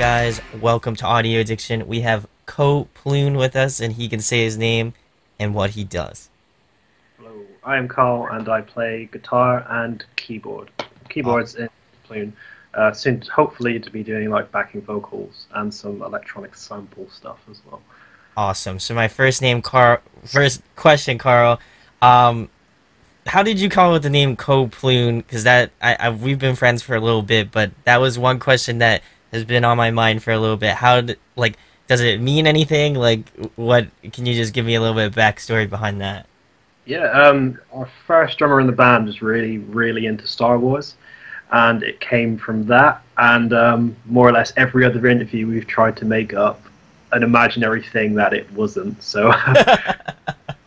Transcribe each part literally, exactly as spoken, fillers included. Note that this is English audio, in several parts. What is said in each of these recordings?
guys, welcome to Audio Addiction. We have Ko Plune with us, and he can say his name and what he does. Hello, I am Carl, and I play guitar and keyboard. Keyboards oh. in Plune. Uh, soon, hopefully, to be doing like backing vocals and some electronic sample stuff as well. Awesome. So my first name, Carl. First question, Carl. Um, how did you come up with the name Ko Plune? Because that I, I we've been friends for a little bit, but that was one question that has been on my mind for a little bit. How did, like does it mean anything? Like what? Can you just give me a little bit of backstory behind that? Yeah. Um, our first drummer in the band was really, really into Star Wars. And it came from that, and um, more or less every other interview we've tried to make up an imaginary thing that it wasn't. So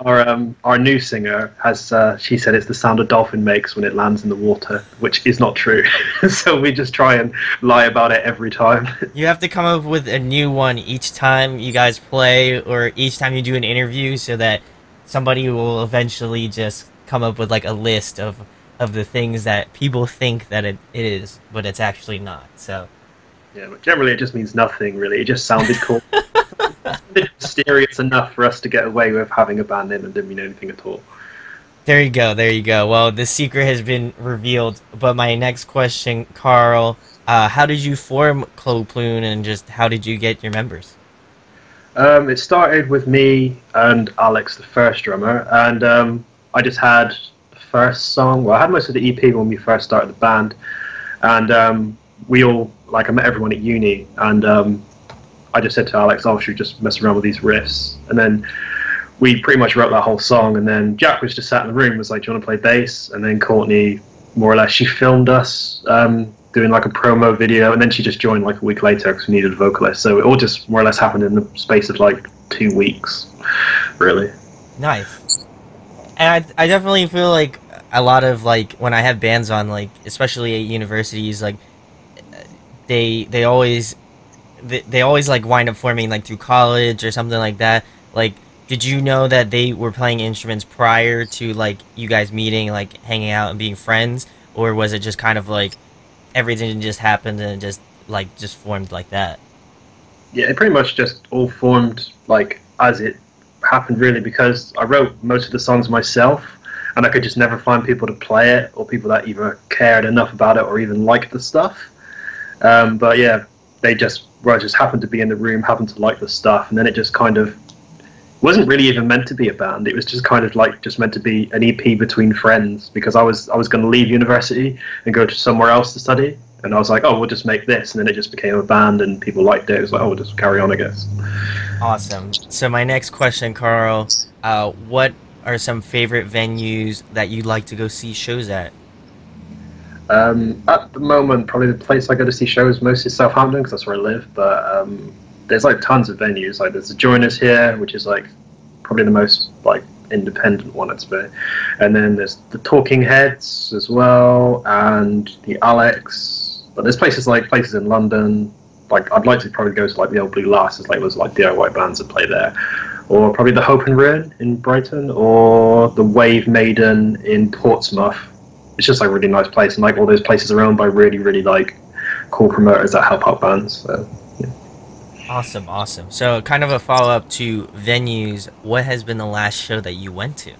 our um, our new singer has uh, she said it's the sound a dolphin makes when it lands in the water, which is not true. So we just try and lie about it every time. You have to come up with a new one each time you guys play, or each time you do an interview, so that somebody will eventually just come up with like a list of. of the things that people think that it is, but it's actually not. So yeah, but generally it just means nothing, really. It just sounded cool. It's mysterious enough for us to get away with having a band name and didn't mean anything at all. There you go, there you go. Well, the secret has been revealed, but my next question, Carl, uh, how did you form Ko Plune, and just how did you get your members? Um, it started with me and Alex, the first drummer, and um, I just had first song. Well, I had most of the E P when we first started the band, and um, we all, like, I met everyone at uni, and um, I just said to Alex, "Oh, should we just mess around with these riffs?" And then we pretty much wrote that whole song. And then Jack was just sat in the room, was like, "Do you want to play bass?" And then Courtney, more or less, she filmed us um, doing like a promo video, and then she just joined like a week later because we needed a vocalist. So it all just more or less happened in the space of like two weeks, really. Nice. And I, I definitely feel like a lot of, like, when I have bands on, like, especially at universities, like, they they always, they, they always, like, wind up forming, like, through college or something like that. Like, did you know that they were playing instruments prior to, like, you guys meeting, like, hanging out and being friends? Or was it just kind of, like, everything just happened and just, like, just formed like that? Yeah, it pretty much just all formed, like, as it happened, really, because I wrote most of the songs myself. And I could just never find people to play it, or people that either cared enough about it or even liked the stuff. Um, but yeah, they just, well, just happened to be in the room, happened to like the stuff, and then it just kind of wasn't really even meant to be a band. It was just kind of like just meant to be an E P between friends, because I was I was going to leave university and go to somewhere else to study, and I was like, oh, we'll just make this, and then it just became a band, and people liked it. It was like, oh, we'll just carry on, I guess. Awesome. So my next question, Carl, uh, what are some favorite venues that you'd like to go see shows at? Um, at the moment, probably the place I go to see shows most is Southampton, because that's where I live, but um, there's like tons of venues. Like there's the Joiners here, which is like probably the most like independent one, I'd say. And then there's the Talking Heads as well, and the Alex. But there's places like places in London. Like I'd like to probably go to like the old Blue Lass, as like there's like D I Y bands that play there. Or probably the Hope and Ruin in Brighton, or the Wave Maiden in Portsmouth. It's just like a really nice place, and like all those places are owned by really, really like cool promoters that help out bands. So, yeah. Awesome, awesome. So, kind of a follow up to venues. What has been the last show that you went to?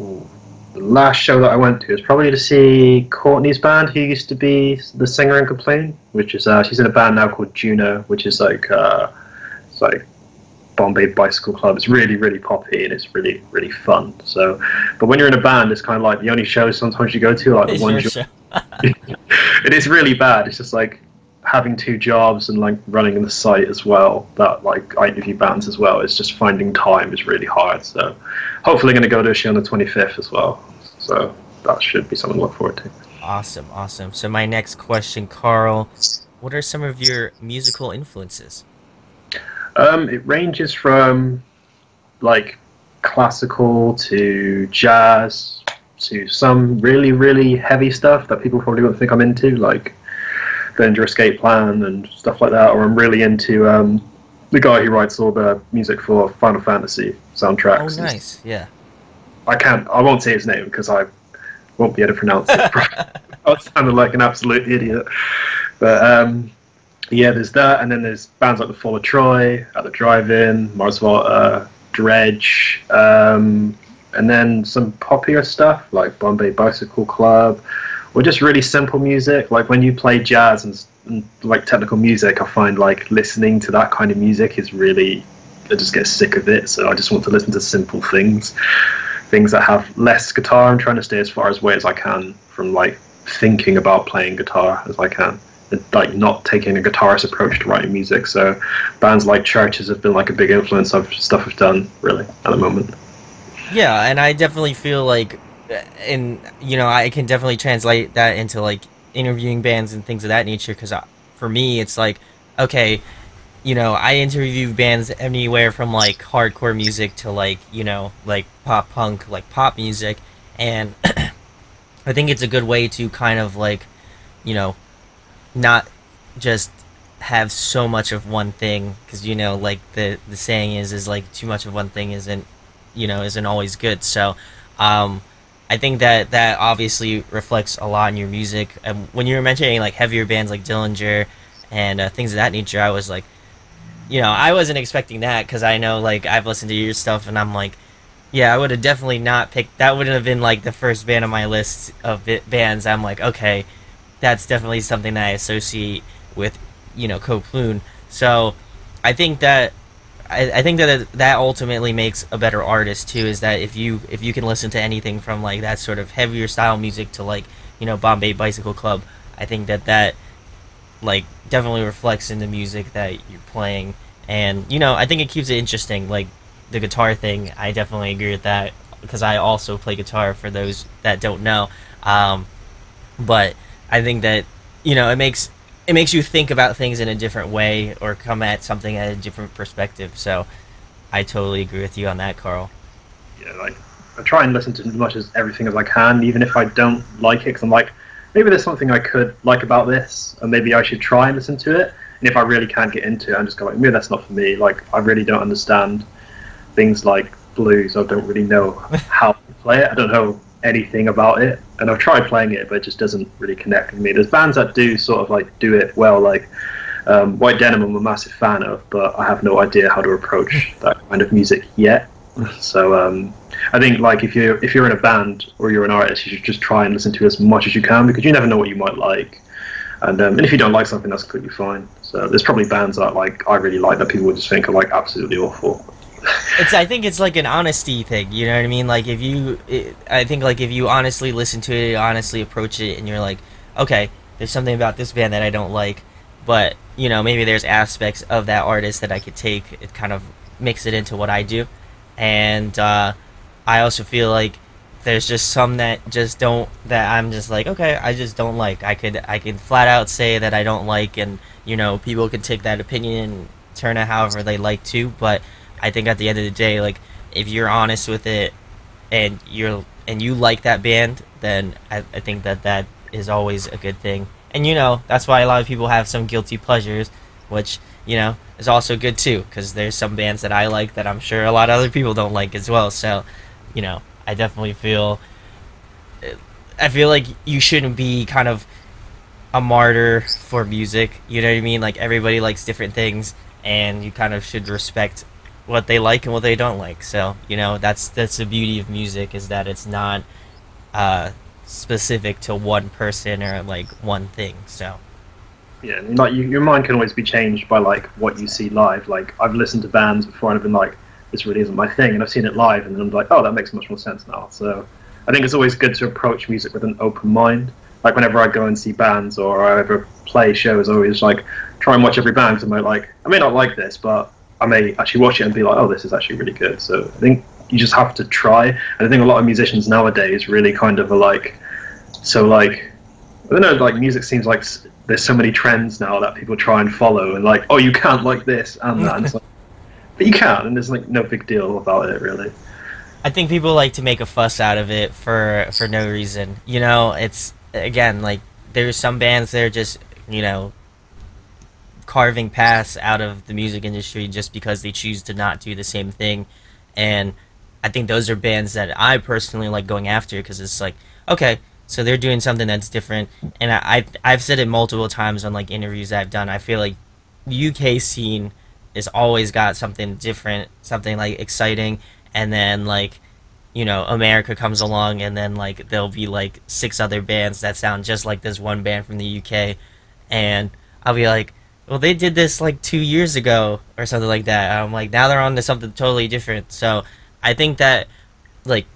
Ooh, the last show that I went to is probably to see Courtney's band, who used to be the singer in Ko Plune, which is uh, she's in a band now called Djuno, which is like uh, it's like. Bombay Bicycle Club. It's really, really poppy, and it's really, really fun. So, but when you're in a band, it's kind of like the only shows sometimes you go to, like the one job. It is really bad. It's just like having two jobs and like running in the site as well. That like I interview bands as well. It's just finding time is really hard. So, hopefully, going to go to a show on the twenty-fifth as well. So that should be something to look forward to. Awesome, awesome. So my next question, Carl, what are some of your musical influences? Um, it ranges from like classical to jazz to some really, really heavy stuff that people probably wouldn't think I'm into, like The Dillinger Escape Plan and stuff like that. Or I'm really into um, the guy who writes all the music for Final Fantasy soundtracks. Oh, nice, yeah. I can't, I won't say his name because I won't be able to pronounce it. I sounded like an absolute idiot, but um. yeah, there's that, and then there's bands like The Fall of Troy, At The Drive-In, Mars Volta, Dredge, um, and then some poppier stuff like Bombay Bicycle Club, or just really simple music. Like when you play jazz and, and like technical music, I find like listening to that kind of music is really, I just get sick of it, so I just want to listen to simple things, things that have less guitar. I'm trying to stay as far away as I can from like thinking about playing guitar as I can, and like not taking a guitarist approach to writing music. So bands like CHVRCHES have been like a big influence of stuff I've done really at the moment. Yeah, and I definitely feel like, and you know, I can definitely translate that into like interviewing bands and things of that nature, because for me it's like, okay, you know, I interview bands anywhere from like hardcore music to like, you know, like pop punk, like pop music, and I think it's a good way to kind of like, you know, not just have so much of one thing, because you know, like the the saying is is like too much of one thing isn't, you know, isn't always good. So um I think that that obviously reflects a lot in your music. And when you were mentioning like heavier bands like Dillinger and uh, things of that nature, I was like, you know, I wasn't expecting that, because I know like I've listened to your stuff and I'm like, yeah, I would have definitely not picked, that wouldn't have been like the first band on my list of bands. I'm like, okay, that's definitely something that I associate with, you know, Ko Plune. So I think that I, I think that that ultimately makes a better artist too, is that if you if you can listen to anything from like that sort of heavier style music to like, you know, Bombay Bicycle Club, I think that that like definitely reflects in the music that you're playing. And you know, I think it keeps it interesting. Like the guitar thing, I definitely agree with that, because I also play guitar, for those that don't know. Um, but I think that, you know, it makes it makes you think about things in a different way, or come at something at a different perspective. So I totally agree with you on that, Carl. Yeah, like I try and listen to as much as everything as I can, even if I don't like it, because I'm like, maybe there's something I could like about this, and maybe I should try and listen to it. And if I really can't get into it, I'm just going like, maybe that's not for me. Like I really don't understand things like blues. I don't really know how to play it. I don't know anything about it, and I've tried playing it, but it just doesn't really connect with me. There's bands that do sort of like do it well, like um, White Denim I'm a massive fan of, but I have no idea how to approach that kind of music yet. So um, I think like if you're if you're in a band or you're an artist, you should just try and listen to as much as you can, because you never know what you might like. And, um, and if you don't like something, that's completely fine. So there's probably bands that like I really like that people would just think are like absolutely awful. It's, I think it's like an honesty thing, you know what I mean? Like if you, it, I think like if you honestly listen to it, honestly approach it, and you're like, okay, there's something about this band that I don't like, but you know, maybe there's aspects of that artist that I could take, it kind of mix it into what I do. And uh, I also feel like there's just some that just don't, that I'm just like, okay, I just don't like. I could, I could flat out say that I don't like, and you know, people could take that opinion and turn it however they like to, but I think at the end of the day, like if you're honest with it, and you're and you like that band, then I, I think that that is always a good thing. And you know, that's why a lot of people have some guilty pleasures, which you know is also good too, because there's some bands that I like that I'm sure a lot of other people don't like as well. So, you know, I definitely feel I feel like you shouldn't be kind of a martyr for music. You know what I mean? Like everybody likes different things, and you kind of should respect what they like and what they don't like. So you know, that's that's the beauty of music, is that it's not uh specific to one person or like one thing. So yeah, like you, your mind can always be changed by like what you see live. Like I've listened to bands before and I've been like, this really isn't my thing, and I've seen it live and then I'm like, oh, that makes much more sense now. So I think it's always good to approach music with an open mind. Like whenever I go and see bands or I ever play shows, I always like try and watch every band, because I'm like, I may not like this, but I may actually watch it and be like, oh, this is actually really good. So I think you just have to try. And I think a lot of musicians nowadays really kind of are like, so like, I don't know, like music seems like there's so many trends now that people try and follow, and like, oh, you can't like this and that. And it's like, but you can, and there's like no big deal about it really. I think people like to make a fuss out of it for, for no reason. You know, it's, again, like there's some bands that are just, you know, carving paths out of the music industry just because they choose to not do the same thing. And I think those are bands that I personally like going after, because it's like, okay, So they're doing something that's different. And I, I, I've said it multiple times on like interviews that I've done. I feel like the U K scene has always got something different, something like exciting. And then like, you know, America comes along and then like there'll be like six other bands that sound just like this one band from the U K. And I'll be like, well, they did this like two years ago or something like that. I'm like, now they're on to something totally different. So I think that like,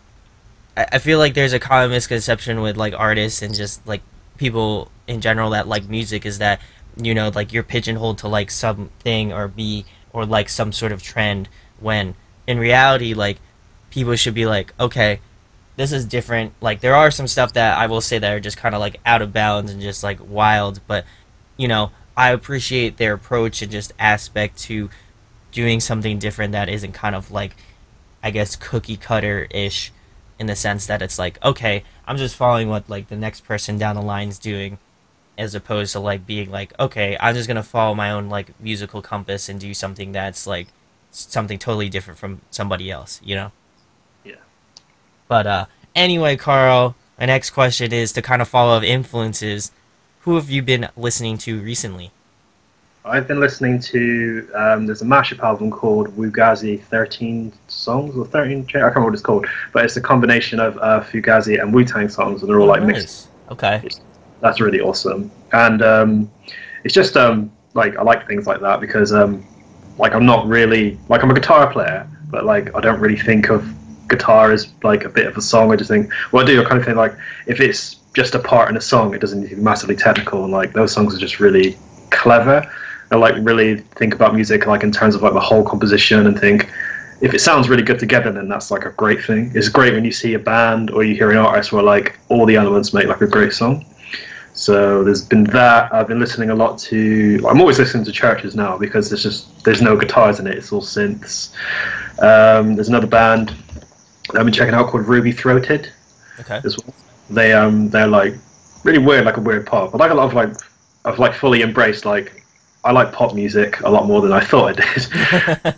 I feel like there's a common misconception with like artists and just like people in general that like music is that, you know, like you're pigeonholed to like something or be or like some sort of trend, when in reality like people should be like, okay, this is different. Like there are some stuff that I will say that are just kind of like out of bounds and just like wild, but you know, I appreciate their approach and just aspect to doing something different that isn't kind of like, I guess, cookie cutter ish. In the sense that it's like, okay, I'm just following what like the next person down the line's doing, as opposed to like being like, okay, I'm just gonna follow my own like musical compass and do something that's like something totally different from somebody else, you know? Yeah. But uh, anyway, Carl, my next question is to kind of follow up influences. Who have you been listening to recently? I've been listening to, um, there's a mashup album called Fugazi thirteen Songs, or thirteen, I can't remember what it's called, but it's a combination of uh, Fugazi and Wu-Tang songs, and they're all like nice. Mixed. Okay. It's, that's really awesome. And um, it's just, um, like, I like things like that because, um, like, I'm not really, like, I'm a guitar player, but, like, I don't really think of guitar as, like, a bit of a song. I just think, well, I do, I kind of think, like, if it's just a part in a song, it doesn't need to be massively technical, and, like, those songs are just really clever. I like really think about music like in terms of like the whole composition, and think if it sounds really good together, then that's like a great thing. It's great when you see a band or you hear an artist where like all the elements make like a great song. So there's been that. I've been listening a lot to, I'm always listening to CHVRCHES now because there's just there's no guitars in it, it's all synths. Um, there's another band that I've been checking out called Ruby Throated. Okay. As well. They um they're like really weird, like a weird pop. But like a lot of like I've like fully embraced like I like pop music a lot more than I thought I did.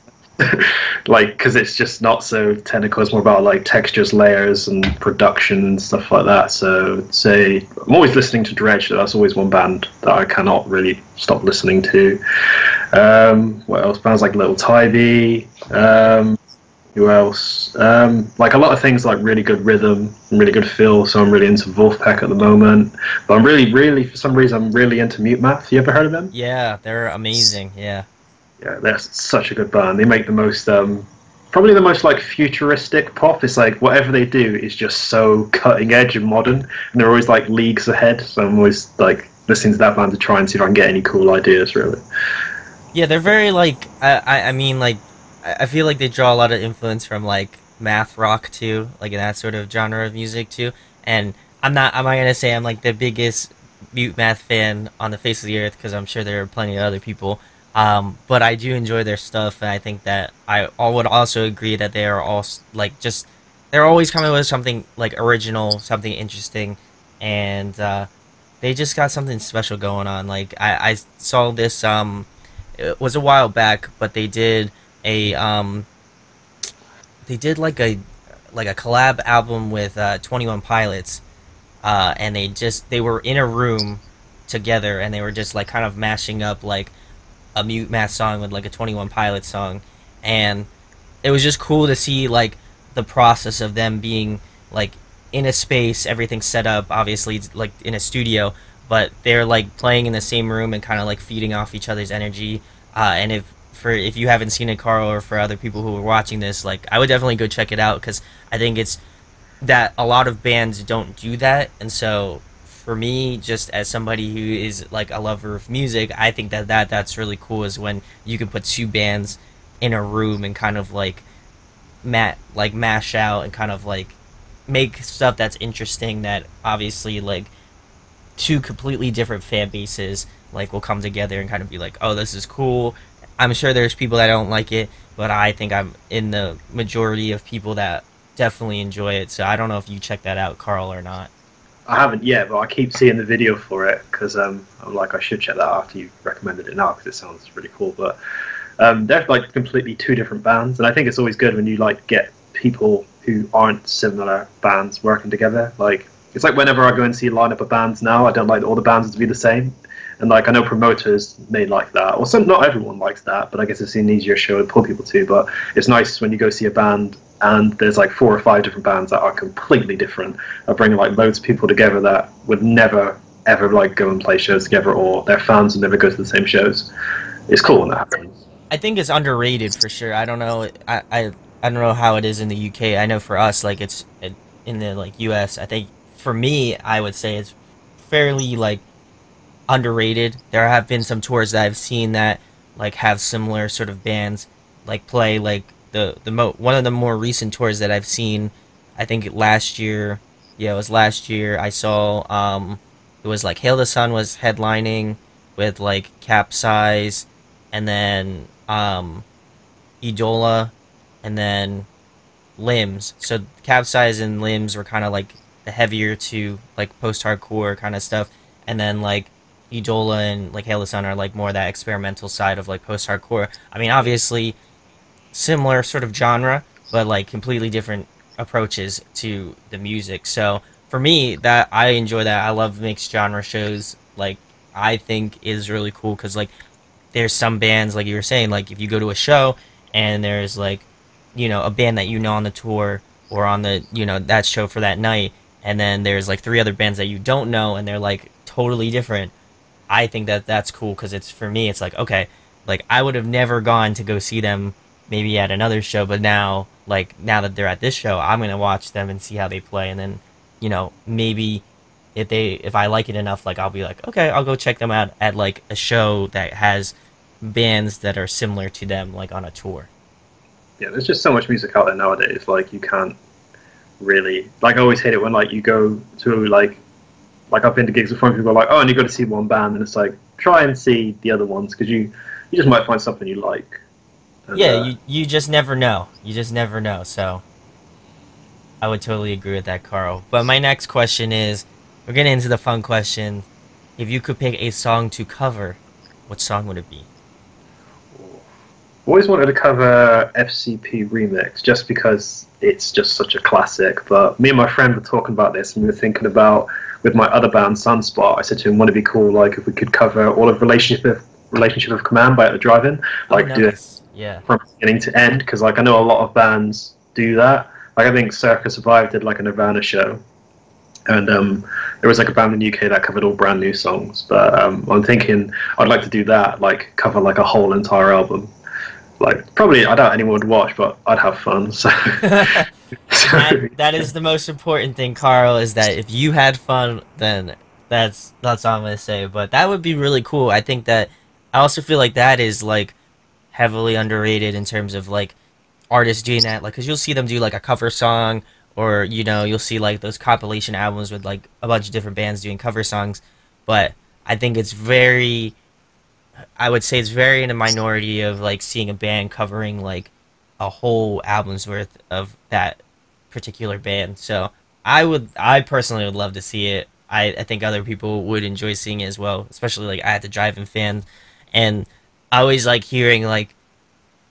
Like, because it's just not so technical. It's more about like textures, layers, and production and stuff like that. So, say I'm always listening to Dredge. That's always one band that I cannot really stop listening to. Um, what else? Bands like Little Tybee. Um, who else? Um, like a lot of things like really good rhythm and really good feel. So I'm really into Wolfpack at the moment. But I'm really, really for some reason I'm really into Mute Math. You ever heard of them? Yeah, they're amazing. Yeah. Yeah, they're such a good band. They make the most, um, probably the most like futuristic pop. It's like whatever they do is just so cutting edge and modern, and they're always like leagues ahead. So I'm always like listening to that band to try and see if I can get any cool ideas. Really. Yeah, they're very like I I mean like I feel like they draw a lot of influence from like math rock too, like in that sort of genre of music too. And I'm not I'm not gonna say I'm like the biggest Mute Math fan on the face of the earth, because I'm sure there are plenty of other people. Um, but I do enjoy their stuff, and I think that I all would also agree that they are all like just they're always coming with something like original, something interesting, and uh, they just got something special going on. Like I, I saw this um, it was a while back, but they did a um, they did like a like a collab album with uh, Twenty One Pilots, uh, and they just they were in a room together, and they were just like kind of mashing up like a Mute Math song with like a Twenty One Pilots song, and it was just cool to see like the process of them being like in a space, everything's set up, obviously like in a studio, but they're like playing in the same room and kind of like feeding off each other's energy, uh, and if. For if you haven't seen it, Carl, or for other people who are watching this, like I would definitely go check it out, because I think it's that a lot of bands don't do that. And so for me, just as somebody who is like a lover of music, I think that, that that's really cool, is when you can put two bands in a room and kind of like mat like mash out and kind of like make stuff that's interesting, that obviously like two completely different fan bases like will come together and kind of be like, oh, this is cool. I'm sure there's people that don't like it, but I think I'm in the majority of people that definitely enjoy it. So I don't know if you check that out, Carl, or not. I haven't yet, but I keep seeing the video for it, because um, I'm like, I should check that out after you recommended it now, because it sounds really cool. But um, they're like completely two different bands, and I think it's always good when you like get people who aren't similar bands working together. Like It's like whenever I go and see a lineup of bands now, I don't like all the bands to be the same. And like I know promoters may like that, or some, not everyone likes that, but I guess it's an easier show to pull people to. But it's nice when you go see a band and there's like four or five different bands that are completely different. I bring like loads of people together that would never ever like go and play shows together, or their fans would never go to the same shows. It's cool when that happens. I think it's underrated for sure. I don't know. I I, I don't know how it is in the U K. I know for us, like it's in the like U S. I think for me, I would say it's fairly like underrated. There have been some tours that I've seen that like have similar sort of bands like play like the the mo one of the more recent tours that I've seen. I think last year, yeah, it was last year. I saw um, it was like Hail the Sun was headlining with like Capsize, and then um, Idola, and then Limbs. So Capsize and Limbs were kind of like the heavier to like post-hardcore kind of stuff, and then like Idola and like Hail the Sun are like more that experimental side of like post-hardcore. I mean, obviously similar sort of genre, but like completely different approaches to the music. So for me, that I enjoy that. I love mixed genre shows. Like I think is really cool because like there's some bands, like you were saying, like if you go to a show and there's like, you know, a band that you know on the tour or on the, you know, that show for that night, and then there's like three other bands that you don't know and they're like totally different. I think that that's cool because it's, for me, it's like, okay, like I would have never gone to go see them maybe at another show, but now like now that they're at this show, I'm gonna watch them and see how they play, and then, you know, maybe if they if I like it enough, like I'll be like, okay, I'll go check them out at like a show that has bands that are similar to them, like on a tour. Yeah, there's just so much music out there nowadays. Like you can't really, like I always hate it when like you go to like Like, I've been to gigs before and people are like, oh, and you've got to see one band. And it's like, try and see the other ones, because you, you just might find something you like. And, yeah, uh, you, you just never know. You just never know. So I would totally agree with that, Carl. But my next question is, we're getting into the fun question. If you could pick a song to cover, what song would it be? I always wanted to cover F C P Remix, just because it's just such a classic. But me and my friend were talking about this, and we were thinking about, with my other band, Sunspot, I said to him, wouldn't it be cool, like, if we could cover all of Relationship of, Relationship of Command by At The Drive-In? Like, oh, nice. Do it yeah. from beginning to end, because, like, I know a lot of bands do that. Like, I think Circa Survive did, like, a Nirvana show. And um, there was, like, a band in the U K that covered all brand new songs. But um, I'm thinking I'd like to do that, like, cover, like, a whole entire album. Like, probably, I doubt anyone would watch, but I'd have fun, so... that, that is the most important thing, Carl, is that if you had fun, then that's, that's all I'm going to say. But that would be really cool. I think that... I also feel like that is, like, heavily underrated in terms of, like, artists doing that. Like, because you'll see them do, like, a cover song, or, you know, you'll see, like, those compilation albums with, like, a bunch of different bands doing cover songs. But I think it's very... I would say it's very in a minority of, like, seeing a band covering, like, a whole album's worth of that particular band. So I would, I personally would love to see it. I, I think other people would enjoy seeing it as well, especially, like, At The Drive-In fans. And I always like hearing, like,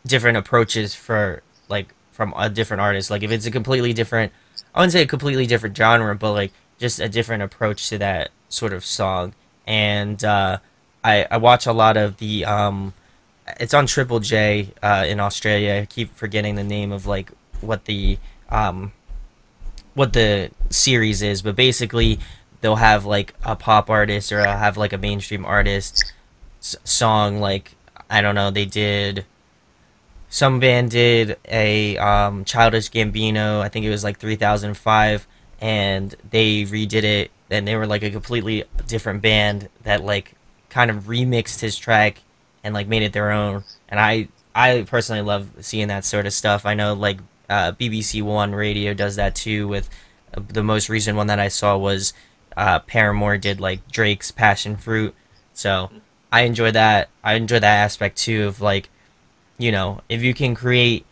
different approaches for, like, from a different artist. Like, if it's a completely different, I wouldn't say a completely different genre, but, like, just a different approach to that sort of song. And, uh... I, I watch a lot of the, um, it's on Triple J uh, in Australia. I keep forgetting the name of like what the, um, what the series is, but basically they'll have like a pop artist or I'll have like a mainstream artist s song. Like, I don't know, they did, some band did a um, Childish Gambino, I think it was like three thousand five, and they redid it and they were like a completely different band that like, kind of remixed his track and like made it their own. And I I personally love seeing that sort of stuff. I know like uh, B B C One Radio does that too with uh, the most recent one that I saw was uh, Paramore did like Drake's Passion Fruit. So I enjoy that. I enjoy that aspect too of like, you know, if you can create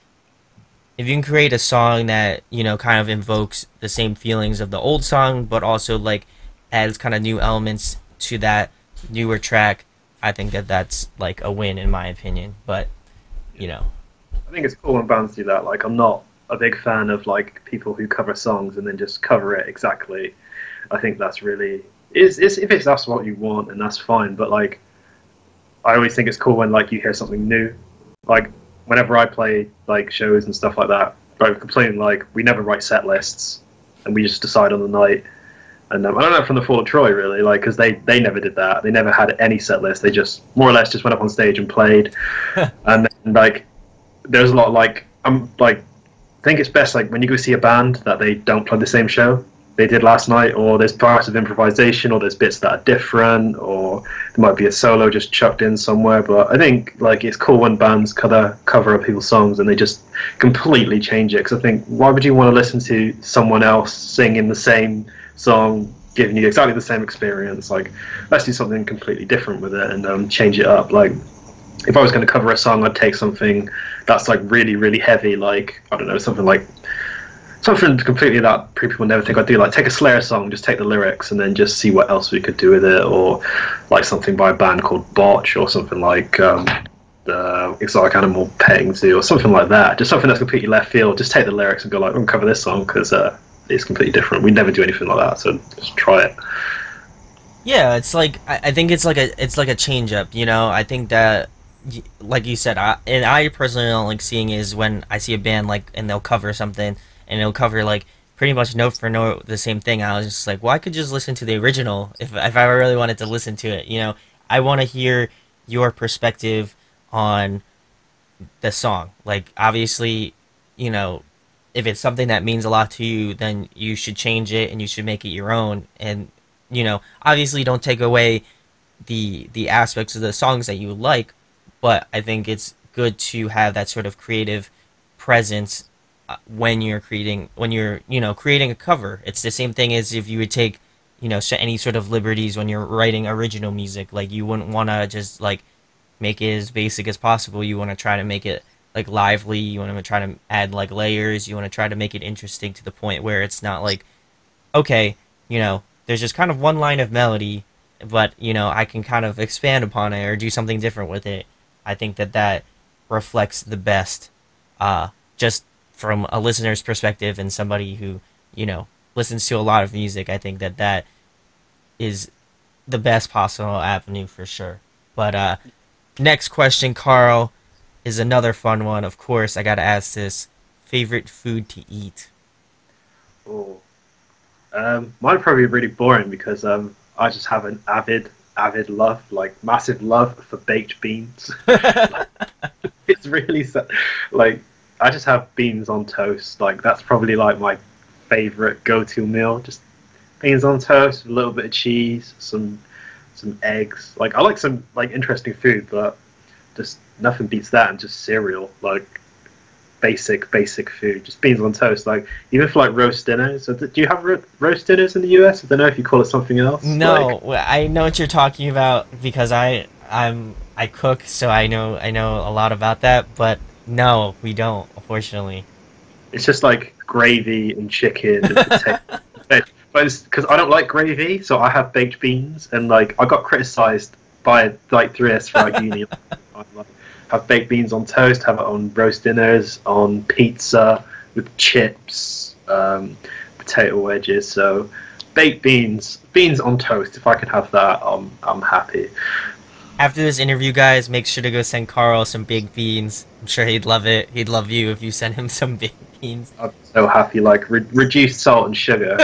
if you can create a song that, you know, kind of invokes the same feelings of the old song but also like adds kind of new elements to that newer track, I think that that's like a win in my opinion. But you know, I think it's cool when bands do that. Like, I'm not a big fan of like people who cover songs and then just cover it exactly. I think that's really is is if it's that's what you want, and that's fine. But like, I always think it's cool when like you hear something new. Like whenever I play like shows and stuff like that, I complain like we never write set lists and we just decide on the night. And um, I don't know from The Fall of Troy really, like because they they never did that. They never had any set list. They just more or less just went up on stage and played. And then, like there's a lot of, like I'm like. I think it's best like when you go see a band that they don't play the same show they did last night, or there's parts of improvisation, or there's bits that are different, or there might be a solo just chucked in somewhere. But I think like it's cool when bands cover cover up people's songs and they just completely change it, because I think why would you want to listen to someone else singing the same song giving you exactly the same experience? Like let's do something completely different with it and um, change it up. Like if I was going to cover a song, I'd take something that's like really, really heavy, like I don't know, something like something completely that people would never think I'd do. Like take a Slayer song, just take the lyrics, and then just see what else we could do with it, or like something by a band called Botch, or something like um, the Exotic Animal Petting Zoo, or something like that. Just something that's completely left field. Just take the lyrics and go like, I'm gonna cover this song because uh, it's completely different. We never do anything like that, so just try it. Yeah, it's like I, I think it's like a it's like a change up. You know, I think that. Like you said, I, and I personally don't like seeing is when I see a band like and they'll cover something and they'll cover like pretty much note for note the same thing. I was just like, well, I could just listen to the original if if I really wanted to listen to it. You know, I want to hear your perspective on the song. Like obviously, you know, if it's something that means a lot to you, then you should change it and you should make it your own. And you know, obviously, don't take away the the aspects of the songs that you like. But I think it's good to have that sort of creative presence when you're creating, when you're, you know, creating a cover. It's the same thing as if you would take, you know, any sort of liberties when you're writing original music. Like, you wouldn't want to just, like, make it as basic as possible. You want to try to make it, like, lively. You want to try to add, like, layers. You want to try to make it interesting to the point where it's not like, okay, you know, there's just kind of one line of melody, but, you know, I can kind of expand upon it or do something different with it. I think that that reflects the best, uh, just from a listener's perspective and somebody who, you know, listens to a lot of music. I think that that is the best possible avenue for sure. But uh, next question, Carl, is another fun one. Of course, I got to ask this. Favorite food to eat? Oh, um, mine probably really boring because um, I just have an avid... avid love, like massive love for baked beans. It's really sad. Like I just have beans on toast. Like that's probably like my favorite go-to meal, just beans on toast, a little bit of cheese, some some eggs. Like I like some like interesting food, but just nothing beats that. And just cereal, like basic basic food, just beans on toast. Like even for like roast dinners. So do you have ro roast dinners in the U S? I don't know if you call it something else. No, like, I know what you're talking about because I I'm I cook, so I know I know a lot about that. But no, we don't, unfortunately. It's just like gravy and chicken and potato. But because I don't like gravy, so I have baked beans, and like I got criticized by like three S for like uni. Have baked beans on toast, have it on roast dinners, on pizza, with chips, um, potato wedges. So baked beans, beans on toast. If I could have that, I'm, I'm happy. After this interview, guys, make sure to go send Carl some baked beans. I'm sure he'd love it. He'd love you if you sent him some baked beans. I'm so happy. Like, re reduced salt and sugar.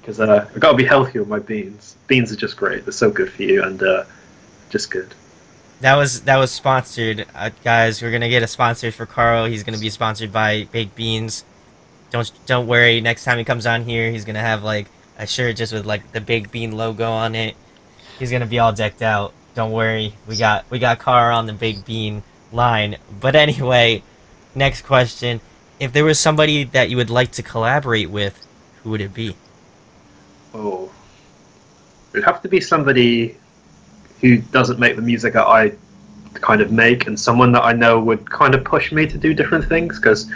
Because uh, I've got to be healthy with my beans. Beans are just great. They're so good for you and uh, just good. That was that was sponsored, uh, guys. We're gonna get a sponsor for Carl. He's gonna be sponsored by baked beans. Don't don't worry. Next time he comes on here, he's gonna have like a shirt just with like the baked bean logo on it. He's gonna be all decked out. Don't worry. We got we got Carl on the baked bean line. But anyway, next question: if there was somebody that you would like to collaborate with, who would it be? Oh, it'd have to be somebody who doesn't make the music that I kind of make, and someone that I know would kind of push me to do different things, because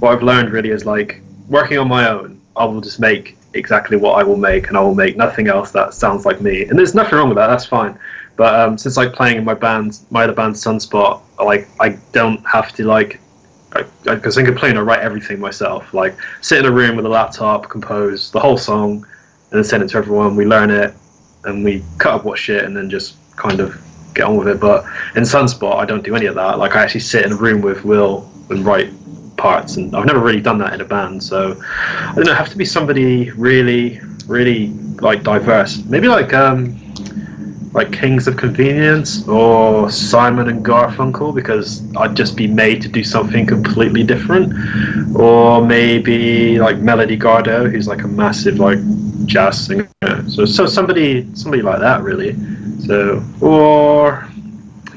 what I've learned really is like working on my own, I will just make exactly what I will make, and I will make nothing else that sounds like me, and there's nothing wrong with that, that's fine. But um, since like playing in my band, my other band Sunspot, like I don't have to like because in Complaining I write everything myself. Like, sit in a room with a laptop, compose the whole song, and then send it to everyone. We learn it, and we cut up what shit, and then just kind of get on with it. But in Sunspot, I don't do any of that. Like, I actually sit in a room with Will and write parts, and I've never really done that in a band. So I don't know, I have to be somebody really, really like diverse. Maybe like um like Kings of Convenience or Simon and Garfunkel, because I'd just be made to do something completely different. Or maybe like Melody Gardot, who's like a massive like jazz singer. So so somebody somebody like that, really. So, or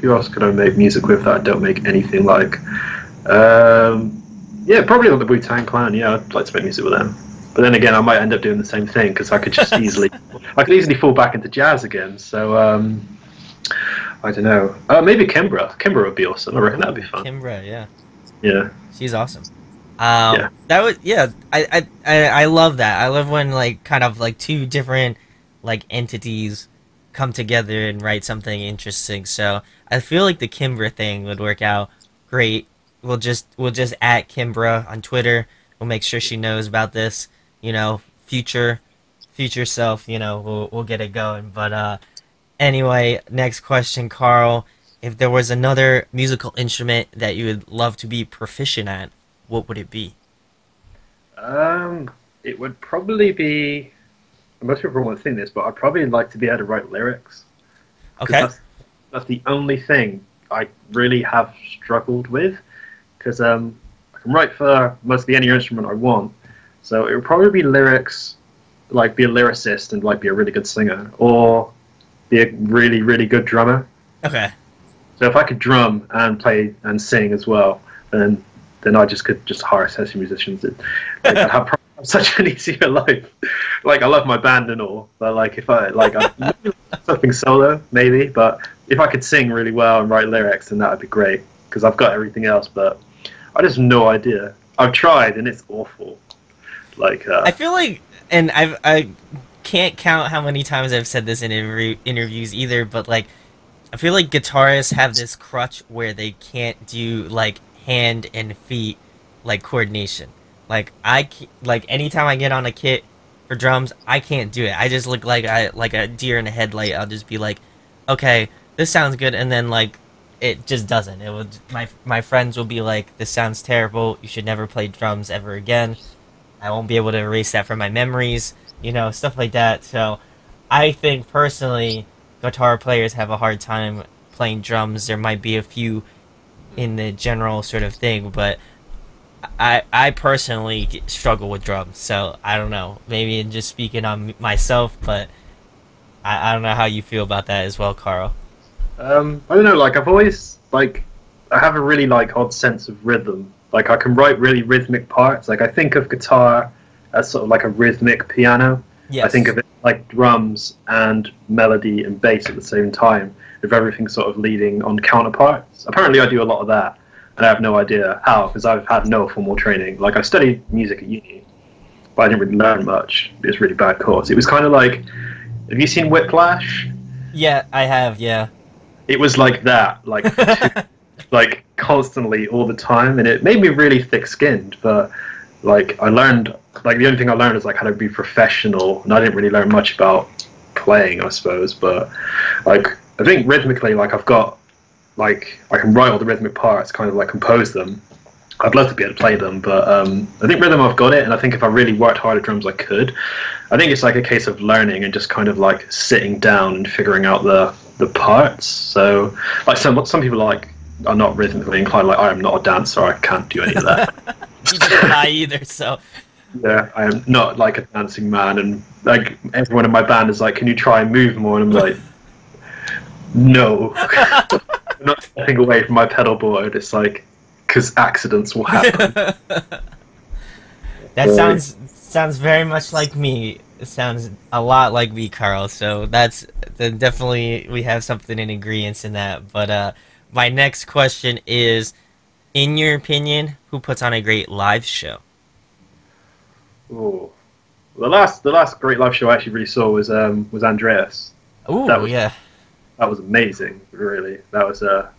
who else could I make music with that I don't make anything like? Um, yeah, probably on the Wu-Tang Clan. Yeah, I'd like to make music with them. But then again, I might end up doing the same thing, because I could just easily, I could easily fall back into jazz again. So um, I don't know. Uh, maybe Kimbra. Kimbra would be awesome. I reckon that'd be fun. Kimbra, yeah. Yeah. She's awesome. Um, yeah. That would, yeah. I, I, I love that. I love when like kind of like two different like entities come together and write something interesting. So I feel like the Kimbra thing would work out great. We'll just we'll just at Kimbra on Twitter. We'll make sure she knows about this. You know, future future self. You know, we'll we'll get it going. But uh, anyway, next question, Carl. If there was another musical instrument that you would love to be proficient at, what would it be? Um, it would probably be. Most people won't think this, but I'd probably like to be able to write lyrics. Okay. That's, that's the only thing I really have struggled with, because um, I can write for mostly any instrument I want. So it would probably be lyrics, like be a lyricist and like be a really good singer, or be a really, really good drummer. Okay. So if I could drum and play and sing as well, then then I just could just hire session musicians. It, like, I'd have such an easier life. Like, I love my band and all, but like if I like I something solo maybe, but if I could sing really well and write lyrics, then that would be great, because I've got everything else, but I just have no idea. I've tried and it's awful. Like uh, I feel like, and I've I can't count how many times I've said this in interview, interviews either, but like I feel like guitarists have this crutch where they can't do like hand and feet like coordination. Like I like anytime I get on a kit for drums, I can't do it. I just look like I like a deer in a headlight. I'll just be like, okay, this sounds good, and then like it just doesn't. It would my my friends will be like, this sounds terrible. You should never play drums ever again. I won't be able to erase that from my memories. You know, stuff like that. So I think personally, guitar players have a hard time playing drums. There might be a few in the general sort of thing, but. I, I personally struggle with drums, so I don't know. Maybe I'm just speaking on myself, but I, I don't know how you feel about that as well, Carl. Um, I don't know, like, I've always, like, I have a really, like, odd sense of rhythm. Like, I can write really rhythmic parts. Like, I think of guitar as sort of like a rhythmic piano. Yes. I think of it like drums and melody and bass at the same time, with everything sort of leading on counterparts. Apparently I do a lot of that. And I have no idea how, because I've had no formal training. Like, I studied music at uni, but I didn't really learn much. It was a really bad course. It was kind of like, have you seen Whiplash? Yeah, I have, yeah. It was like that, like, like constantly, all the time. And it made me really thick-skinned, but, like, I learned, like, the only thing I learned is, like, how to be professional. And I didn't really learn much about playing, I suppose. But, like, I think rhythmically, like, I've got... Like, I can write all the rhythmic parts, kind of like compose them. I'd love to be able to play them, but um, I think rhythm I've got it, and I think if I really worked hard at drums I could. I think it's like a case of learning and just kind of like sitting down and figuring out the, the parts. So, like, some some people are, like, are not rhythmically inclined, like, I am not a dancer, I can't do any of that. You didn't I either, so... Yeah, I am not, like, a dancing man, and, like, everyone in my band is like, can you try and move more? And I'm like, no. I'm not stepping away from my pedal board. It's like, because accidents will happen. That so. sounds sounds very much like me. It sounds a lot like me, Carl. So that's then definitely we have something in agreement in that. But uh, my next question is, in your opinion, who puts on a great live show? Oh, the last the last great live show I actually really saw was um was Andreas. Oh yeah. That was amazing, really. That was uh,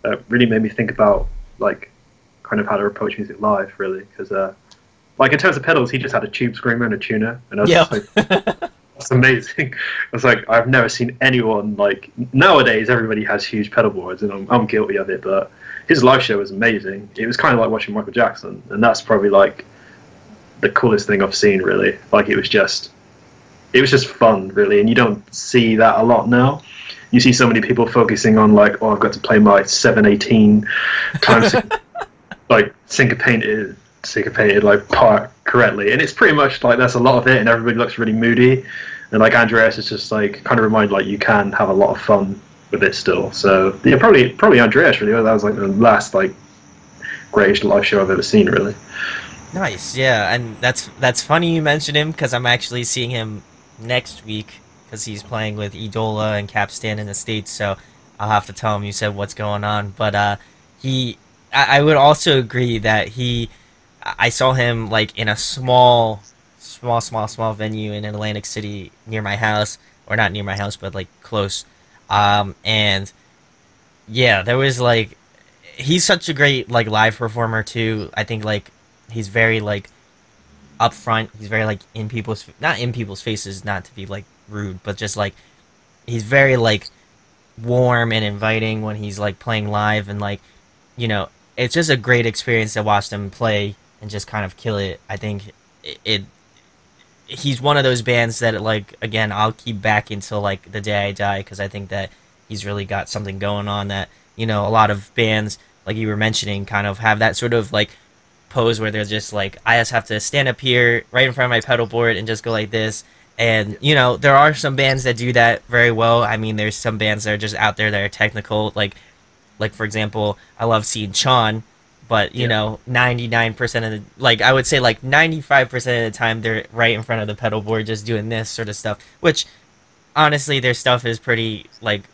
that really made me think about like kind of how to approach music live, really, because uh, like in terms of pedals, he just had a tube screamer and a tuner, and I was yeah. just like, that's amazing. I was like, I've never seen anyone like nowadays. Everybody has huge pedal boards, and I'm I'm guilty of it. But his live show was amazing. It was kind of like watching Michael Jackson, and that's probably like the coolest thing I've seen, really. Like it was just, it was just fun, really, and you don't see that a lot now. You see so many people focusing on like, oh, I've got to play my seven eighteen times like syncopated, syncopated like part correctly, and it's pretty much like that's a lot of it, and everybody looks really moody, and like Andreas is just like kind of remind like you can have a lot of fun with it still. So yeah, probably probably Andreas really. That was like the last like greatest live show I've ever seen, really. Nice, yeah, and that's that's funny you mentioned him because I'm actually seeing him next week. Because he's playing with Idola and Capstan in the States, so I'll have to tell him you said what's going on. But uh, he, I, I would also agree that he, I saw him like in a small, small, small, small venue in Atlantic City near my house, or not near my house, but like close. Um, and yeah, there was like, he's such a great like live performer too. I think like he's very like upfront. He's very like in people's, not in people's faces, not to be like rude, but just like he's very like warm and inviting when he's like playing live, and like, you know, it's just a great experience to watch them play and just kind of kill it. I think it, it he's one of those bands that like, again, I'll keep back until like the day I die, because I think that he's really got something going on that, you know, a lot of bands like you were mentioning kind of have that sort of like pose where they're just like, I just have to stand up here right in front of my pedal board and just go like this. And, you know, there are some bands that do that very well. I mean, there's some bands that are just out there that are technical. Like, like for example, I love seeing Sean, but, you yeah. know, ninety-nine percent of the... Like, I would say, like, ninety-five percent of the time, they're right in front of the pedal board just doing this sort of stuff. Which, honestly, their stuff is pretty, like,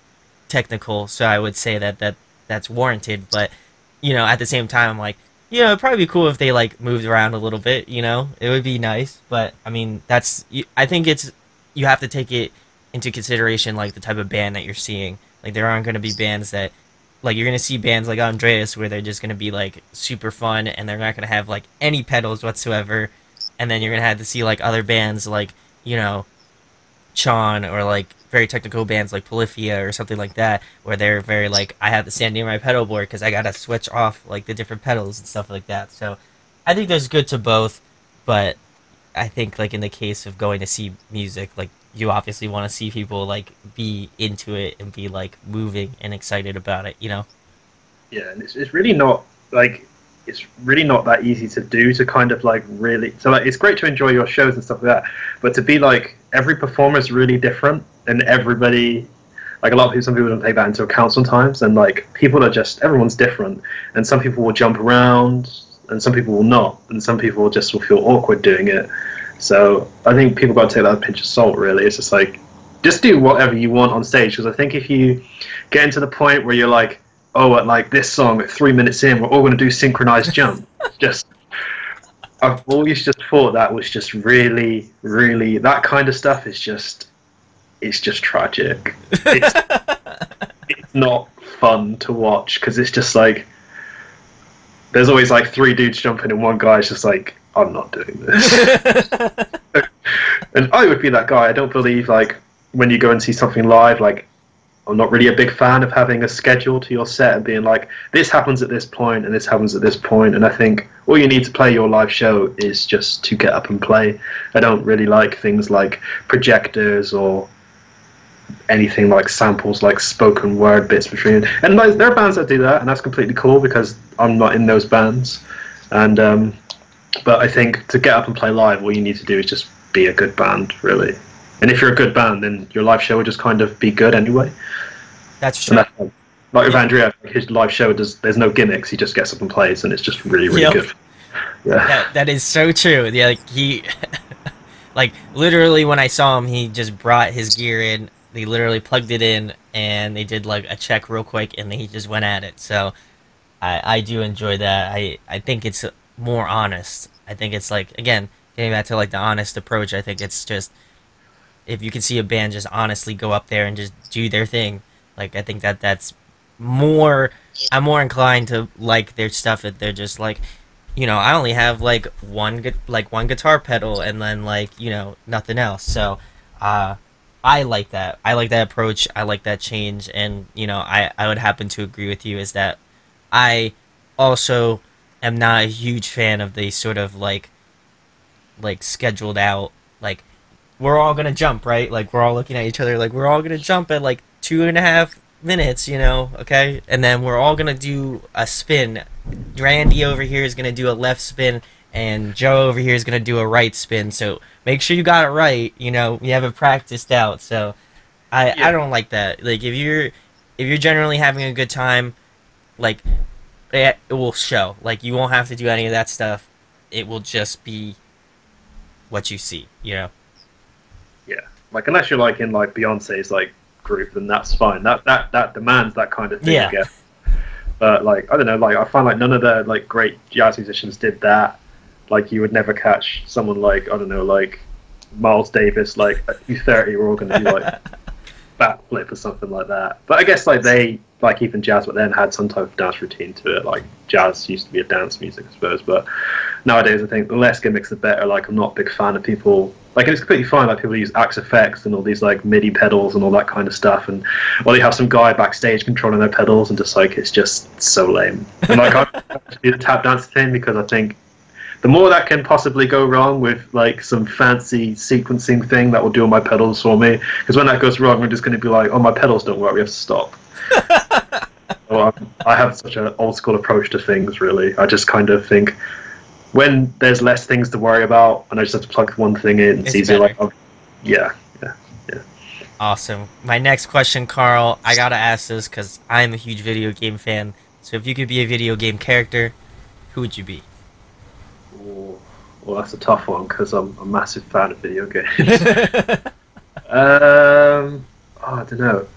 technical. So I would say that, that that's warranted. But, you know, at the same time, I'm like... You know, it'd probably be cool if they, like, moved around a little bit, you know? It would be nice, but, I mean, that's... You, I think it's... You have to take it into consideration, like, the type of band that you're seeing. Like, there aren't going to be bands that... Like, you're going to see bands like Andreas where they're just going to be, like, super fun, and they're not going to have, like, any pedals whatsoever. And then you're going to have to see, like, other bands like, you know, Chon, or, like, very technical bands like Polyphia or something like that, where they're very like, I have to stand near my pedal board because I gotta switch off like the different pedals and stuff like that. So I think there's good to both, but I think like in the case of going to see music, like you obviously want to see people like be into it and be like moving and excited about it, you know? Yeah, and it's, it's really not like, it's really not that easy to do, to kind of like really, so like it's great to enjoy your shows and stuff like that, but to be like, every performer is really different, and everybody, like a lot of people, some people don't take that into account sometimes, and like people are just, everyone's different, and some people will jump around, and some people will not, and some people just will feel awkward doing it. So I think people got to take that with a pinch of salt, really. It's just like, just do whatever you want on stage, because I think if you get into the point where you're like, oh, at like this song, at three minutes in, we're all going to do synchronized jump, just... I've always just thought that was just really, really, that kind of stuff is just, it's just tragic. It's, it's not fun to watch, because it's just like, there's always like three dudes jumping and one guy's just like, I'm not doing this. And I would be that guy. I don't believe like when you go and see something live, like I'm not really a big fan of having a schedule to your set and being like, this happens at this point and this happens at this point. And I think all you need to play your live show is just to get up and play. I don't really like things like projectors or anything like samples, like spoken word bits between. And like, there are bands that do that, and that's completely cool because I'm not in those bands. And um, but I think to get up and play live, all you need to do is just be a good band, really. And if you're a good band, then your live show would just kind of be good anyway. That's true. That's like yeah. with Andrea, his live show, does, there's no gimmicks. He just gets up and plays, and it's just really, really yep. good. Yeah. That, that is so true. Yeah, like he, like literally when I saw him, he just brought his gear in. They literally plugged it in, and they did like a check real quick, and then he just went at it. So I, I do enjoy that. I, I think it's more honest. I think it's like, again, getting back to like the honest approach, I think it's just... If you can see a band just honestly go up there and just do their thing, like I think that that's more I'm more inclined to like their stuff if they're just like, you know, I only have like one like one guitar pedal and then like, you know, nothing else. So uh I like that. I like that approach. I like that change. And, you know, I, I would happen to agree with you is that I also am not a huge fan of the sort of like, like scheduled out, like we're all going to jump, right? Like we're all looking at each other. Like we're all going to jump at like two and a half minutes, you know? Okay. And then we're all going to do a spin. Randy over here is going to do a left spin. And Joe over here is going to do a right spin, so make sure you got it right, you know, you have it practiced out, so I, yeah. I don't like that. Like, if you're, if you're generally having a good time, like, it, it will show. Like, you won't have to do any of that stuff. It will just be what you see, you know? Yeah. Like, unless you're, like, in, like, Beyonce's, like, group, then that's fine. That, that, that demands that kind of thing, yeah. I guess. But, like, I don't know, like, I find, like, none of the, like, great jazz musicians did that. Like, you would never catch someone like, I don't know, like Miles Davis, like at U thirty, we're all going to do like backflip or something like that. But I guess like they, like even jazz, but then had some type of dance routine to it. Like jazz used to be a dance music, I suppose. But nowadays, I think the less gimmicks, the better. Like, I'm not a big fan of people. Like, it's completely fine. Like, people use Axe Effects and all these like MIDI pedals and all that kind of stuff. And well, you have some guy backstage controlling their pedals and just like, it's just so lame. And like, I do the tap dance thing because I think the more that can possibly go wrong with like some fancy sequencing thing that will do all my pedals for me, because when that goes wrong, we're just going to be like, oh, my pedals don't work, we have to stop. So I'm, I have such an old school approach to things, really. I just kind of think when there's less things to worry about and I just have to plug one thing in, it's, it's easier. Like, oh, yeah, yeah, yeah. Awesome. My next question, Carl, I got to ask this because I'm a huge video game fan. So if you could be a video game character, who would you be? Well, that's a tough one because I'm a massive fan of video games. um, oh, I don't know.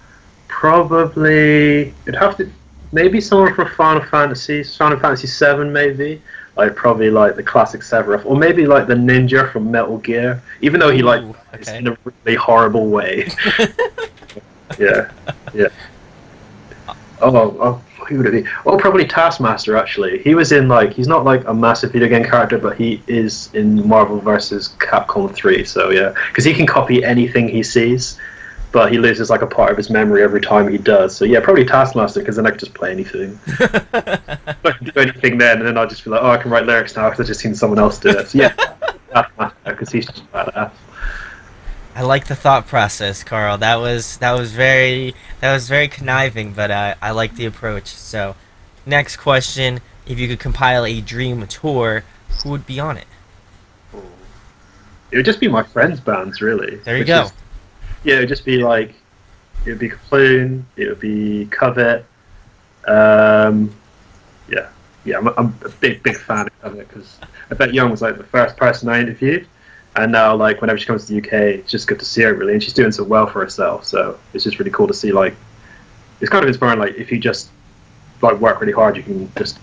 Probably it'd have to maybe someone from Final Fantasy, Final Fantasy seven, maybe. Like probably like the classic Sephiroth, or maybe like the ninja from Metal Gear, even though he like Ooh, okay. is in a really horrible way. Yeah, yeah. Oh, oh. Who would it be? Well, probably Taskmaster, actually. He was in, like, he's not, like, a massive video game character, but he is in Marvel versus. Capcom three, so, yeah. Because he can copy anything he sees, but he loses, like, a part of his memory every time he does. So, yeah, probably Taskmaster, because then I could just play anything. I can do anything then, and then I'll just be like, oh, I can write lyrics now, because I've just seen someone else do it. So, yeah, Taskmaster, because he's just badass. I like the thought process, Carl. That was that was very that was very conniving, but uh, I like the approach. So, next question: if you could compile a dream tour, who would be on it? It would just be my friends' bands, really. There you go. Is, yeah, it would just be like it would be Ko Plune, it would be Covet. Um, yeah, yeah, I'm, I'm a big big fan of Covet because I bet Young was like the first person I interviewed. And now, like, whenever she comes to the U K, it's just good to see her, really. And she's doing so well for herself, so it's just really cool to see, like... It's kind of inspiring, like, if you just, like, work really hard, you can just,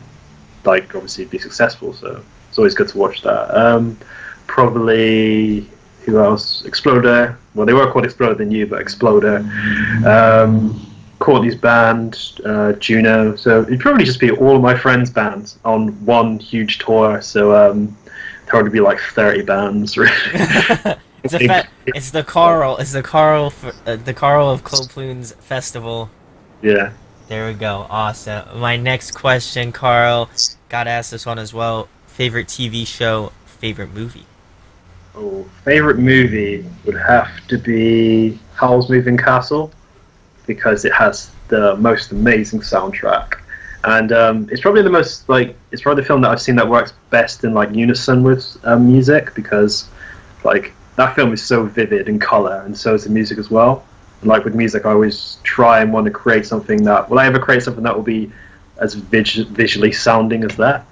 like, obviously be successful, so it's always good to watch that. Um, probably... Who else? Exploder. Well, they were called Exploder than you, but Exploder. Um, Courtney's band, uh, Djuno. So it'd probably just be all of my friends' bands on one huge tour, so, um... probably be like thirty bands, really. It's, a it's the Carl, it's the Carl, for, uh, the Carl of Ko Plune's festival. Yeah. There we go. Awesome. My next question, Carl, got asked this one as well. Favorite T V show, favorite movie. Oh, favorite movie would have to be Howl's Moving Castle because it has the most amazing soundtrack. And um, it's probably the most like it's probably the film that I've seen that works best in like unison with um, music because like that film is so vivid in color and so is the music as well. And like with music, I always try and want to create something that will I ever create something that will be as vis visually sounding as that.